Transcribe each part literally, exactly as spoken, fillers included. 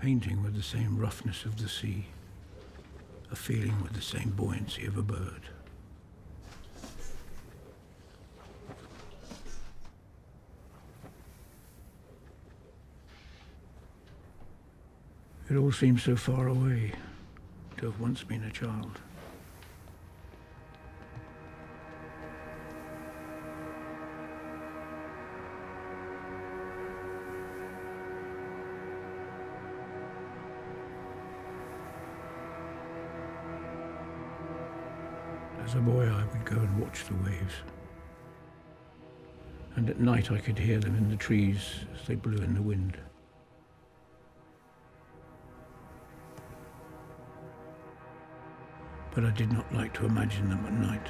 painting with the same roughness of the sea, a feeling with the same buoyancy of a bird. It all seems so far away, to have once been a child. As a boy, I would go and watch the waves. And at night, I could hear them in the trees as they blew in the wind. But I did not like to imagine them at night.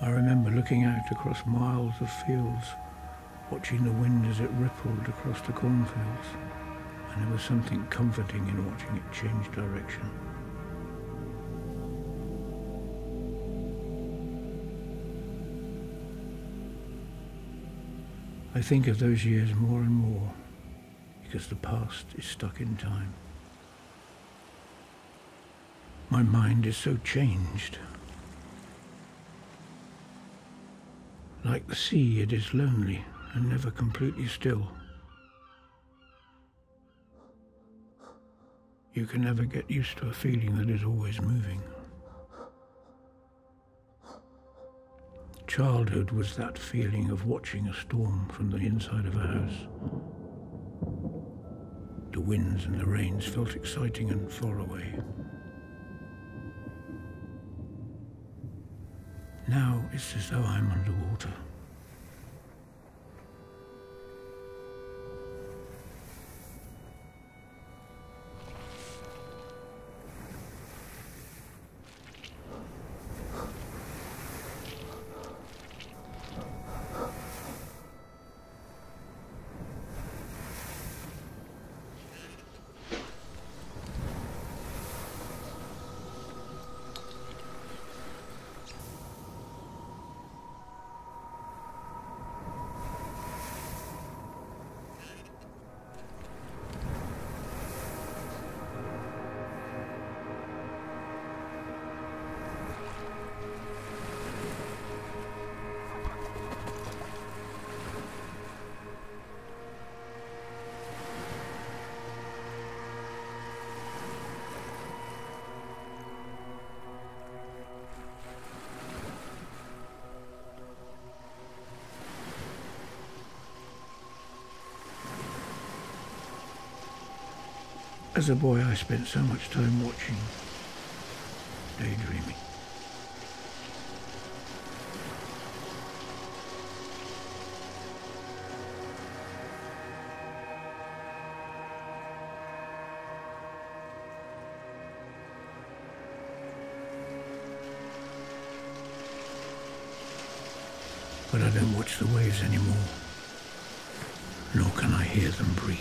I remember looking out across miles of fields, watching the wind as it rippled across the cornfields, and there was something comforting in watching it change direction. I think of those years more and more, because the past is stuck in time. My mind is so changed. Like the sea, it is lonely and never completely still. You can never get used to a feeling that is always moving. Childhood was that feeling of watching a storm from the inside of a house. The winds and the rains felt exciting and far away. Now it's as though I'm underwater. As a boy, I spent so much time watching, daydreaming. But I don't watch the waves anymore, nor can I hear them breathe.